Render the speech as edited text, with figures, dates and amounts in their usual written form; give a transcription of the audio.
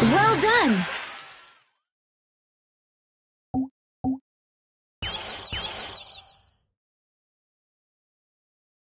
Well done!